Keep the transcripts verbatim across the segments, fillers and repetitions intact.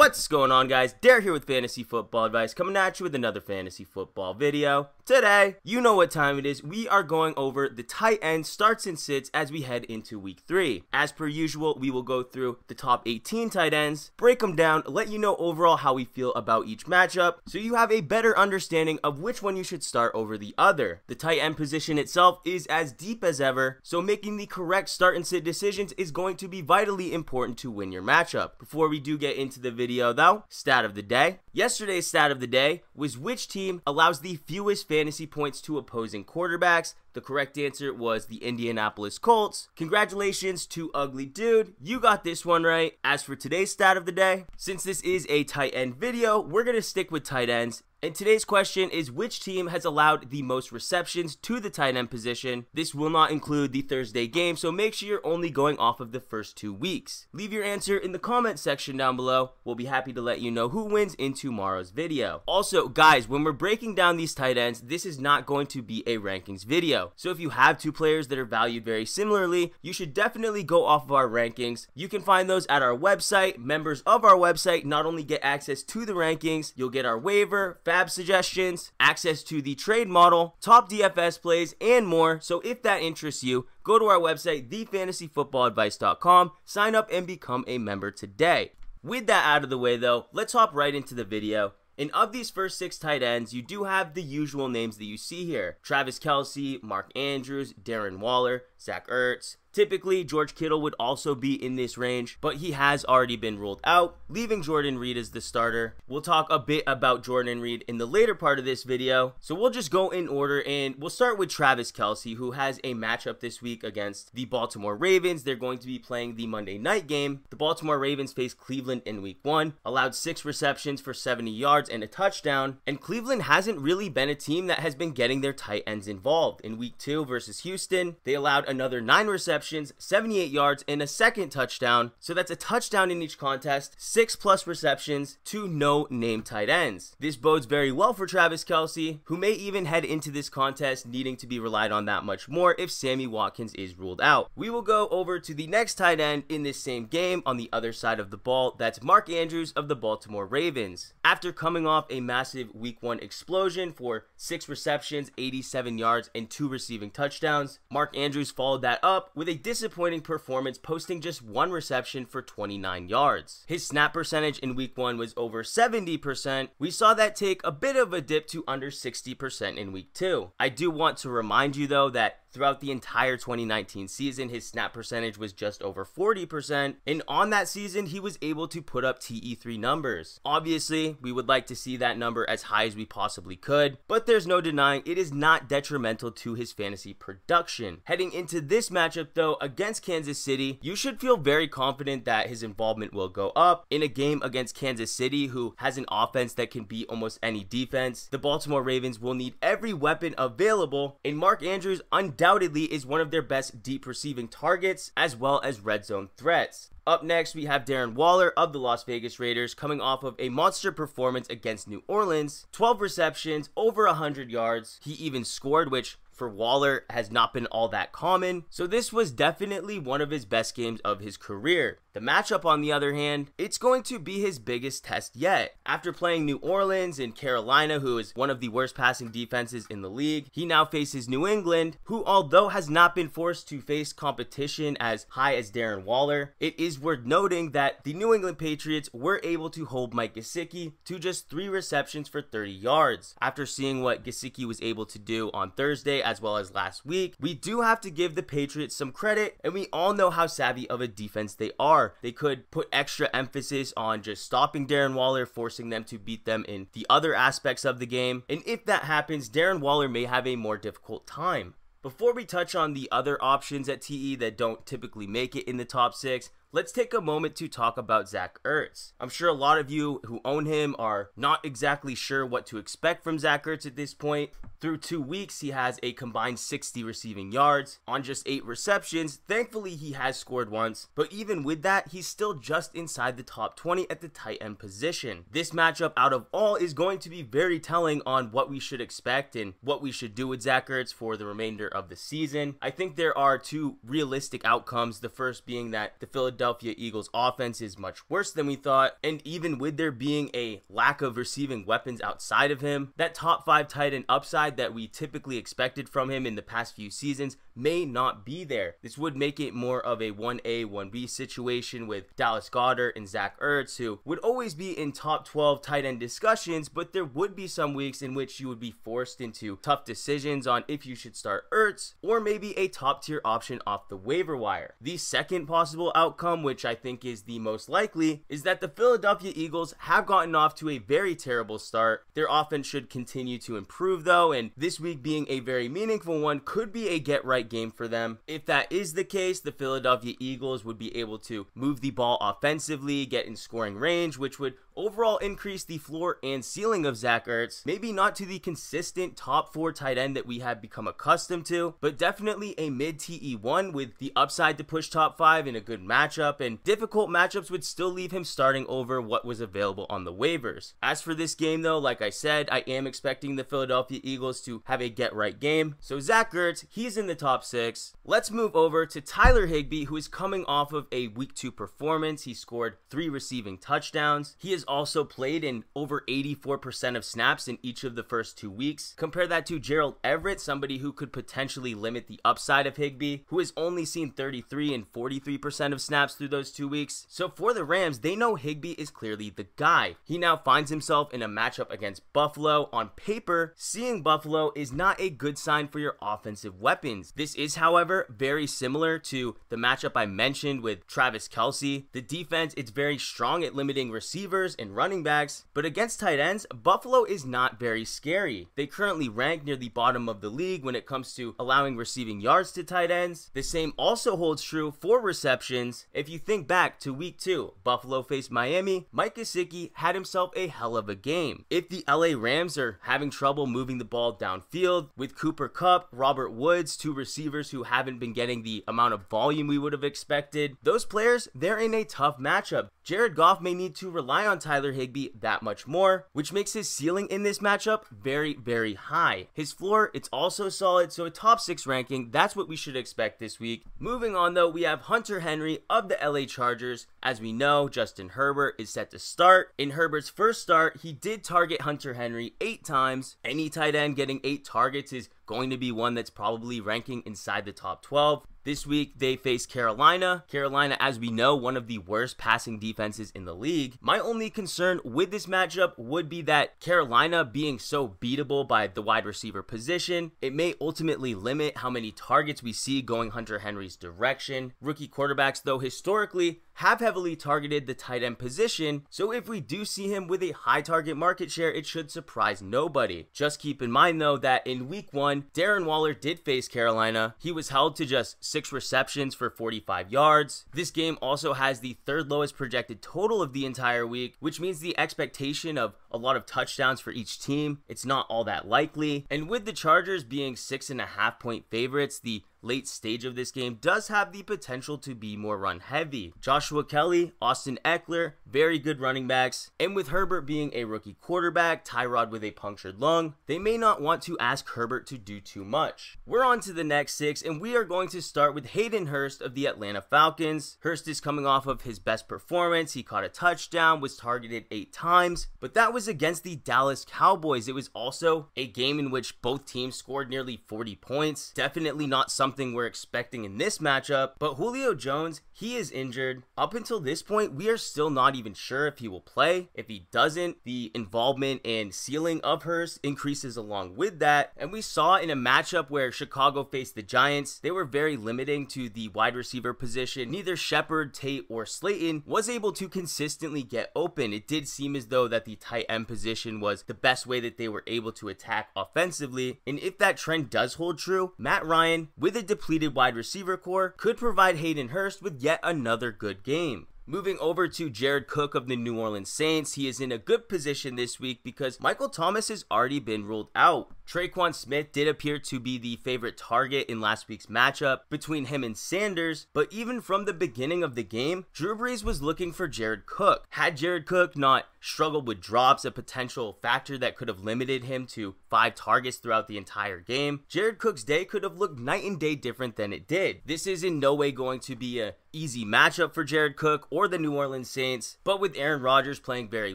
What's going on, guys? Dare here with Fantasy Football Advice, coming at you with another fantasy football video. Today, you know what time it is. We are going over the tight end starts and sits as we head into week three. As per usual, we will go through the top eighteen tight ends, break them down, let you know overall how we feel about each matchup, so you have a better understanding of which one you should start over the other. The tight end position itself is as deep as ever, so making the correct start and sit decisions is going to be vitally important to win your matchup. Before we do get into the video though, stat of the day. Yesterday's stat of the day was which team allows the fewest fantasy points to opposing quarterbacks. The correct answer was the Indianapolis Colts. Congratulations to Ugly Dude. You got this one right. As for today's stat of the day, since this is a tight end video, we're going to stick with tight ends. And today's question is, which team has allowed the most receptions to the tight end position? This will not include the Thursday game, so make sure you're only going off of the first two weeks. Leave your answer in the comment section down below. We'll be happy to let you know who wins in tomorrow's video. Also, guys, when we're breaking down these tight ends, this is not going to be a rankings video. So if you have two players that are valued very similarly, you should definitely go off of our rankings. You can find those at our website. Members of our website not only get access to the rankings, you'll get our waiver, fab suggestions, access to the trade model, top D F S plays, and more. So if that interests you, go to our website, the fantasy football advice dot com, sign up and become a member today. With that out of the way though, let's hop right into the video. And of these first six tight ends, you do have the usual names that you see here. Travis Kelce, Mark Andrews, Darren Waller, Zach Ertz. Typically, George Kittle would also be in this range, but he has already been ruled out, leaving Jordan Reed as the starter. We'll talk a bit about Jordan Reed in the later part of this video, so we'll just go in order, and we'll start with Travis Kelce, who has a matchup this week against the Baltimore Ravens. They're going to be playing the Monday night game. The Baltimore Ravens faced Cleveland in week one, allowed six receptions for seventy yards and a touchdown, and Cleveland hasn't really been a team that has been getting their tight ends involved. In week two versus Houston, they allowed another nine receptions, seventy-eight yards, and a second touchdown. So that's a touchdown in each contest, six plus receptions to no name tight ends. This bodes very well for Travis Kelce, who may even head into this contest needing to be relied on that much more if Sammy Watkins is ruled out. We will go over to the next tight end in this same game on the other side of the ball. That's Mark Andrews of the Baltimore Ravens. After coming off a massive week one explosion for six receptions, eighty-seven yards, and two receiving touchdowns, Mark Andrews followed that up with a disappointing performance, posting just one reception for twenty-nine yards. His snap percentage in week one was over seventy percent. We saw that take a bit of a dip to under sixty percent in week two. I do want to remind you though that throughout the entire twenty nineteen season, his snap percentage was just over forty percent, and on that season, he was able to put up T E three numbers. Obviously, we would like to see that number as high as we possibly could, but there's no denying it is not detrimental to his fantasy production. Heading into this matchup, though, against Kansas City, you should feel very confident that his involvement will go up. In a game against Kansas City, who has an offense that can beat almost any defense, the Baltimore Ravens will need every weapon available, and Mark Andrews undoubtedly Undoubtedly is one of their best deep receiving targets as well as red zone threats. Up next, we have Darren Waller of the Las Vegas Raiders, coming off of a monster performance against New Orleans. twelve receptions, over one hundred yards. He even scored, which for Waller has not been all that common, so this was definitely one of his best games of his career. The matchup, on the other hand, it's going to be his biggest test yet. After playing New Orleans and Carolina, who is one of the worst passing defenses in the league, he now faces New England, who, although has not been forced to face competition as high as Darren Waller, it is worth noting that the New England Patriots were able to hold Mike Gesicki to just three receptions for thirty yards. After seeing what Gesicki was able to do on Thursday as well as last week, we do have to give the Patriots some credit, and we all know how savvy of a defense they are. They could put extra emphasis on just stopping Darren Waller, forcing them to beat them in the other aspects of the game, and if that happens, Darren Waller may have a more difficult time. Before we touch on the other options at T E that don't typically make it in the top six, let's take a moment to talk about Zach Ertz. I'm sure a lot of you who own him are not exactly sure what to expect from Zach Ertz at this point. Through two weeks, he has a combined sixty receiving yards on just eight receptions. Thankfully, he has scored once, but even with that, he's still just inside the top twenty at the tight end position. This matchup out of all is going to be very telling on what we should expect and what we should do with Zach Ertz for the remainder of the season. I think there are two realistic outcomes, the first being that the Philadelphia Philadelphia Eagles offense is much worse than we thought, and even with there being a lack of receiving weapons outside of him, that top five tight end upside that we typically expected from him in the past few seasons may not be there. This would make it more of a one A, one B situation with Dallas Goedert and Zach Ertz, who would always be in top twelve tight end discussions, but there would be some weeks in which you would be forced into tough decisions on if you should start Ertz or maybe a top tier option off the waiver wire. The second possible outcome, which I think is the most likely, is that the Philadelphia Eagles have gotten off to a very terrible start. Their offense should continue to improve though, and this week being a very meaningful one could be a get right game for them. If that is the case, the Philadelphia Eagles would be able to move the ball offensively, get in scoring range, which would overall increase the floor and ceiling of Zach Ertz, maybe not to the consistent top four tight end that we have become accustomed to, but definitely a mid T E one with the upside to push top five in a good matchup, and difficult matchups would still leave him starting over what was available on the waivers. As for this game though, like I said, I am expecting the Philadelphia Eagles to have a get right game, so Zach Ertz, he's in the top six. Let's move over to Tyler Higbee, who is coming off of a week two performance. He scored three receiving touchdowns. He is also played in over eighty-four percent of snaps in each of the first two weeks. Compare that to Gerald Everett, somebody who could potentially limit the upside of Higbee, who has only seen thirty-three and forty-three percent of snaps through those two weeks. So for the Rams, they know Higbee is clearly the guy. He now finds himself in a matchup against Buffalo. On paper, seeing Buffalo is not a good sign for your offensive weapons. This is, however, very similar to the matchup I mentioned with Travis Kelce. The defense, it's very strong at limiting receivers and running backs, but against tight ends, Buffalo is not very scary. They currently rank near the bottom of the league when it comes to allowing receiving yards to tight ends. The same also holds true for receptions. If you think back to week two, Buffalo faced Miami, Mike Gesicki had himself a hell of a game. If the L A Rams are having trouble moving the ball downfield with Cooper Kupp, Robert Woods, two receivers who haven't been getting the amount of volume we would have expected, those players, they're in a tough matchup. Jared Goff may need to rely on Tyler Higbee that much more, which makes his ceiling in this matchup very, very high. His floor, it's also solid, so a top six ranking, that's what we should expect this week. Moving on though, we have Hunter Henry of the L A Chargers. As we know, Justin Herbert is set to start. In Herbert's first start, he did target Hunter Henry eight times. Any tight end getting eight targets is going to be one that's probably ranking inside the top twelve. This week, they face Carolina. Carolina, as we know, one of the worst passing defenses in the league. My only concern with this matchup would be that Carolina being so beatable by the wide receiver position, it may ultimately limit how many targets we see going Hunter Henry's direction. Rookie quarterbacks, though, historically have heavily targeted the tight end position, so if we do see him with a high target market share, it should surprise nobody. Just keep in mind, though, that in week one, Darren Waller did face Carolina. He was held to just six receptions for forty-five yards. This game also has the third lowest projected total of the entire week, which means the expectation of a lot of touchdowns for each team, it's not all that likely. And with the Chargers being six and a half point favorites, the late stage of this game does have the potential to be more run heavy. Joshua Kelly, Austin Eckler, very good running backs, and with Herbert being a rookie quarterback, Tyrod with a punctured lung, they may not want to ask Herbert to do too much. We're on to the next six, and we are going to start with Hayden Hurst of the Atlanta Falcons. Hurst is coming off of his best performance. He caught a touchdown, was targeted eight times, but that was against the Dallas Cowboys. It was also a game in which both teams scored nearly forty points. Definitely not something Something we're expecting in this matchup, but Julio Jones, he is injured. Up until this point, we are still not even sure if he will play. If he doesn't, the involvement and ceiling of Hurst increases along with that, and we saw in a matchup where Chicago faced the Giants, they were very limiting to the wide receiver position. Neither Shepard, Tate, or Slayton was able to consistently get open. It did seem as though that the tight end position was the best way that they were able to attack offensively, and if that trend does hold true, Matt Ryan, with a The depleted wide receiver core, could provide Hayden Hurst with yet another good game. Moving over to Jared Cook of the New Orleans Saints, he is in a good position this week because Michael Thomas has already been ruled out. Traquan Smith did appear to be the favorite target in last week's matchup between him and Sanders, but even from the beginning of the game, Drew Brees was looking for Jared Cook. Had Jared Cook not struggled with drops, a potential factor that could have limited him to five targets throughout the entire game, Jared Cook's day could have looked night and day different than it did. This is in no way going to be a easy matchup for Jared Cook or the New Orleans Saints, but with Aaron Rodgers playing very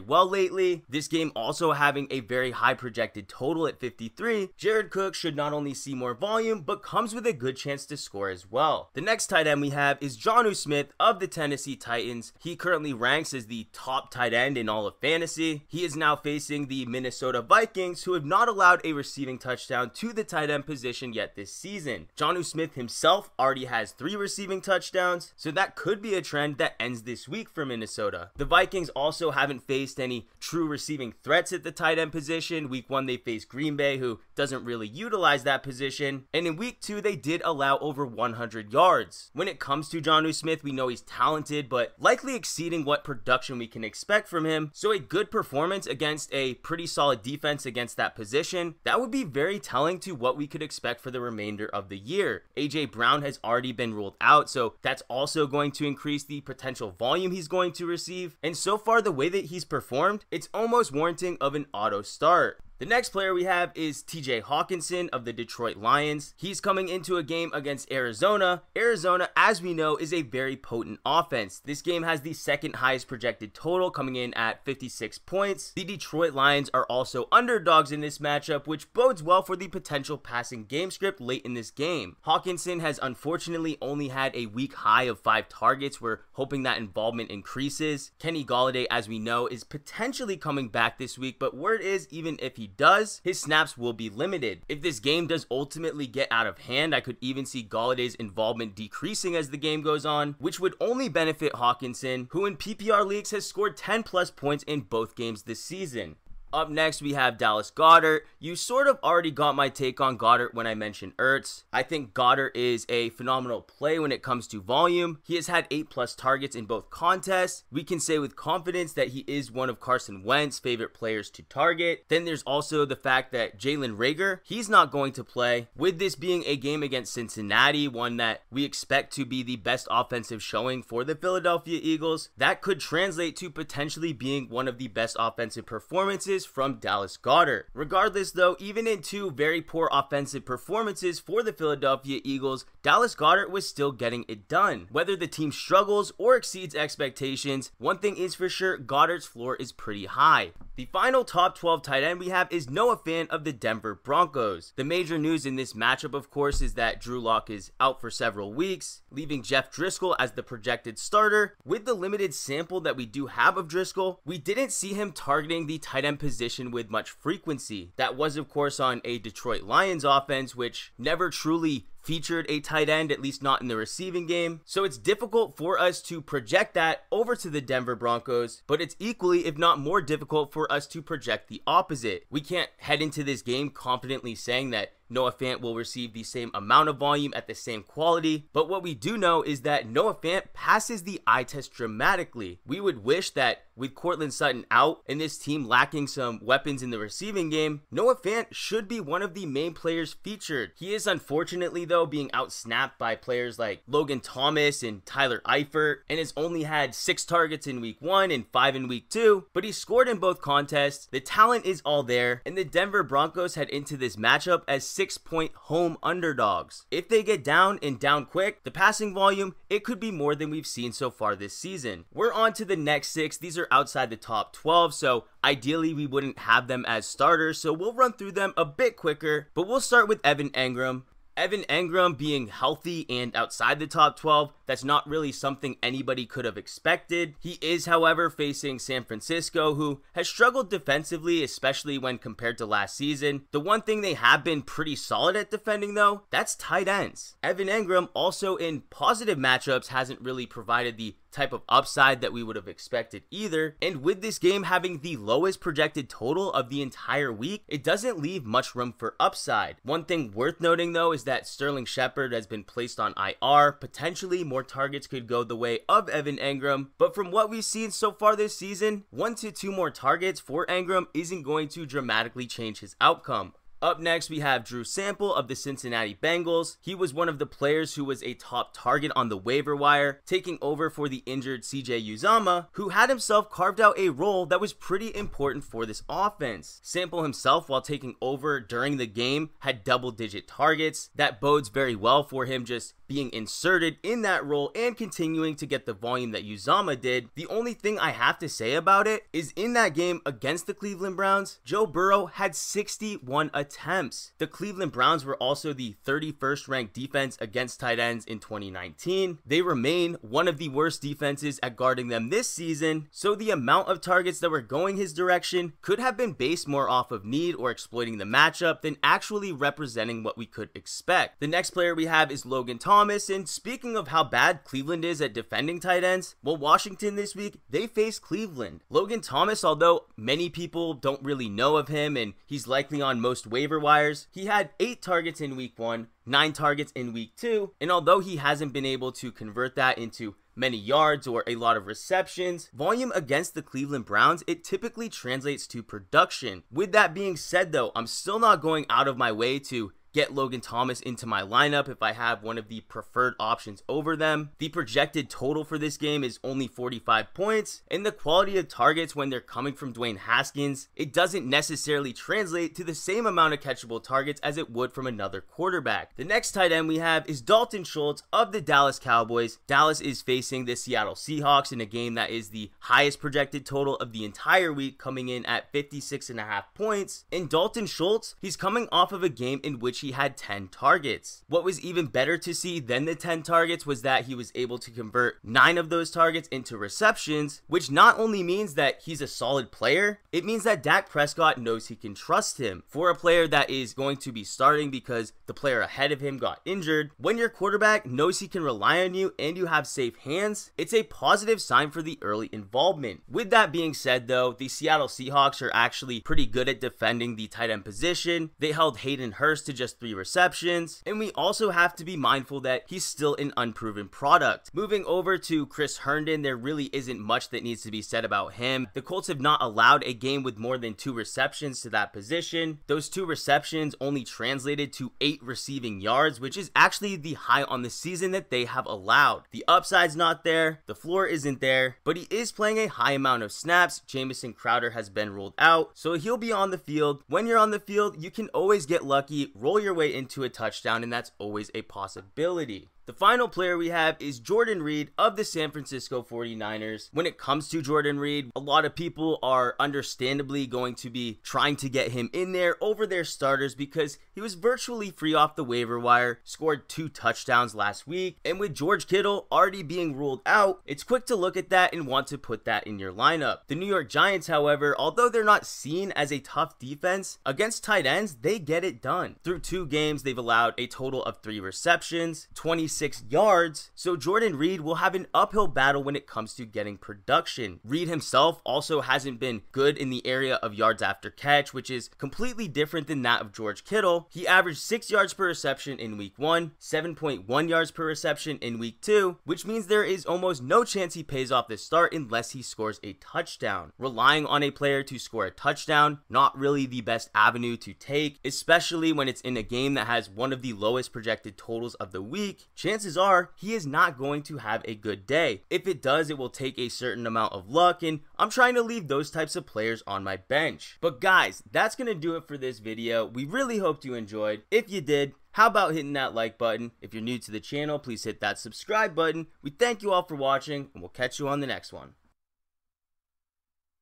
well lately, this game also having a very high projected total at fifty-three, Jared Cook should not only see more volume, but comes with a good chance to score as well. The next tight end we have is Jonnu Smith of the Tennessee Titans. He currently ranks as the top tight end in all of fantasy. He is now facing the Minnesota Vikings, who have not allowed a receiving touchdown to the tight end position yet this season. Jonnu Smith himself already has three receiving touchdowns, so that could be a trend that ends this week for Minnesota. The Vikings also haven't faced any true receiving threats at the tight end position. Week one, they faced Green Bay, who doesn't really utilize that position. And in week two, they did allow over one hundred yards. When it comes to Jonnu Smith, we know he's talented, but likely exceeding what production we can expect from him. So a good performance against a pretty solid defense against that position, that would be very telling to what we could expect for the remainder of the year. A J Brown has already been ruled out, so that's also going to increase the potential volume he's going to receive, and so far the way that he's performed, it's almost warranting of an auto start. The next player we have is T J Hawkinson of the Detroit Lions. He's coming into a game against Arizona. Arizona, as we know, is a very potent offense. This game has the second highest projected total, coming in at fifty-six points. The Detroit Lions are also underdogs in this matchup, which bodes well for the potential passing game script late in this game. Hawkinson has unfortunately only had a week high of five targets. We're hoping that involvement increases. Kenny Golladay, as we know, is potentially coming back this week, but word is, even if he does, his snaps will be limited. If this game does ultimately get out of hand, I could even see Galladay's involvement decreasing as the game goes on, which would only benefit Hawkinson, who in P P R leagues has scored ten plus points in both games this season. Up next, we have Dallas Goedert. You sort of already got my take on Goedert when I mentioned Ertz. I think Goedert is a phenomenal play when it comes to volume. He has had eight plus targets in both contests. We can say with confidence that he is one of Carson Wentz's favorite players to target. Then there's also the fact that Jalen Reagor, he's not going to play. With this being a game against Cincinnati, one that we expect to be the best offensive showing for the Philadelphia Eagles, that could translate to potentially being one of the best offensive performances from Dallas Goedert. Regardless though, even in two very poor offensive performances for the Philadelphia Eagles, Dallas Goedert was still getting it done. Whether the team struggles or exceeds expectations, one thing is for sure, Goedert's floor is pretty high. The final top twelve tight end we have is Noah Fant of the Denver Broncos. The major news in this matchup, of course, is that Drew Lock is out for several weeks, leaving Jeff Driscoll as the projected starter. With the limited sample that we do have of Driscoll, we didn't see him targeting the tight end position position with much frequency. That was, of course, on a Detroit Lions offense, which never truly featured a tight end, at least not in the receiving game. So it's difficult for us to project that over to the Denver Broncos, but it's equally, if not more difficult for us to project the opposite. We can't head into this game confidently saying that Noah Fant will receive the same amount of volume at the same quality, but what we do know is that Noah Fant passes the eye test dramatically. We would wish that with Courtland Sutton out and this team lacking some weapons in the receiving game, Noah Fant should be one of the main players featured. He is unfortunately, though, being outsnapped by players like Logan Thomas and Tyler Eifert, and has only had six targets in week one and five in week two, but he scored in both contests. The talent is all there, and the Denver Broncos head into this matchup as six point home underdogs. If they get down and down quick, the passing volume, it could be more than we've seen so far this season. We're on to the next six. These are outside the top twelve, so ideally, we wouldn't have them as starters, so we'll run through them a bit quicker, but we'll start with Evan Engram. Evan Engram being healthy and outside the top twelve, that's not really something anybody could have expected. He is, however, facing San Francisco, who has struggled defensively, especially when compared to last season. The one thing they have been pretty solid at defending, though, that's tight ends. Evan Engram, also in positive matchups, hasn't really provided the type of upside that we would have expected either, and with this game having the lowest projected total of the entire week, it doesn't leave much room for upside. One thing worth noting though is that Sterling Shepard has been placed on I R. Potentially more targets could go the way of Evan Engram, but from what we've seen so far this season, one to two more targets for Engram isn't going to dramatically change his outcome. Up next, we have Drew Sample of the Cincinnati Bengals. He was one of the players who was a top target on the waiver wire, taking over for the injured C J Uzomah, who had himself carved out a role that was pretty important for this offense. Sample himself, while taking over during the game, had double-digit targets. That bodes very well for him just being inserted in that role and continuing to get the volume that Uzomah did. The only thing I have to say about it is in that game against the Cleveland Browns, Joe Burrow had sixty-one attempts. The Cleveland Browns were also the thirty-first ranked defense against tight ends in twenty nineteen. They remain one of the worst defenses at guarding them this season, so the amount of targets that were going his direction could have been based more off of need or exploiting the matchup than actually representing what we could expect. The next player we have is Logan Thomas. Thomas, and speaking of how bad Cleveland is at defending tight ends, well, Washington this week, they face Cleveland. Logan Thomas, although many people don't really know of him and he's likely on most waiver wires, he had eight targets in week one, nine targets in week two, and although he hasn't been able to convert that into many yards or a lot of receptions, volume against the Cleveland Browns, it typically translates to production. With that being said though, I'm still not going out of my way to get Logan Thomas into my lineup if I have one of the preferred options over them. The projected total for this game is only forty-five points, and the quality of targets when they're coming from Dwayne Haskins, it doesn't necessarily translate to the same amount of catchable targets as it would from another quarterback. The next tight end we have is Dalton Schultz of the Dallas Cowboys. Dallas is facing the Seattle Seahawks in a game that is the highest projected total of the entire week, coming in at fifty-six point five points, and Dalton Schultz, he's coming off of a game in which he He had ten targets. What was even better to see than the ten targets was that he was able to convert nine of those targets into receptions, which not only means that he's a solid player, it means that Dak Prescott knows he can trust him. For a player that is going to be starting because the player ahead of him got injured, when your quarterback knows he can rely on you and you have safe hands, it's a positive sign for the early involvement. With that being said though, the Seattle Seahawks are actually pretty good at defending the tight end position. They held Hayden Hurst to just three receptions, and we also have to be mindful that he's still an unproven product. Moving over to Chris Herndon, there really isn't much that needs to be said about him. The Colts have not allowed a game with more than two receptions to that position. Those two receptions only translated to eight receiving yards, which is actually the high on the season that they have allowed. The upside's not there, the floor isn't there, but he is playing a high amount of snaps. Jamison Crowder has been ruled out, so he'll be on the field. When you're on the field, you can always get lucky, roll your your way into a touchdown, and that's always a possibility. The final player we have is Jordan Reed of the San Francisco forty-niners. When it comes to Jordan Reed, a lot of people are understandably going to be trying to get him in there over their starters because he was virtually free off the waiver wire, scored two touchdowns last week, and with George Kittle already being ruled out, it's quick to look at that and want to put that in your lineup. The New York Giants, however, although they're not seen as a tough defense, against tight ends, they get it done. Through two games, they've allowed a total of three receptions, twenty-six six yards, so Jordan Reed will have an uphill battle when it comes to getting production. Reed himself also hasn't been good in the area of yards after catch, which is completely different than that of George Kittle. He averaged six yards per reception in week one, seven point one yards per reception in week two, which means there is almost no chance he pays off this start unless he scores a touchdown. Relying on a player to score a touchdown, not really the best avenue to take, especially when it's in a game that has one of the lowest projected totals of the week. Chances are he is not going to have a good day. If it does, it will take a certain amount of luck, and I'm trying to leave those types of players on my bench. But guys, that's going to do it for this video. We really hoped you enjoyed. If you did, how about hitting that like button? If you're new to the channel, please hit that subscribe button. We thank you all for watching, and we'll catch you on the next one.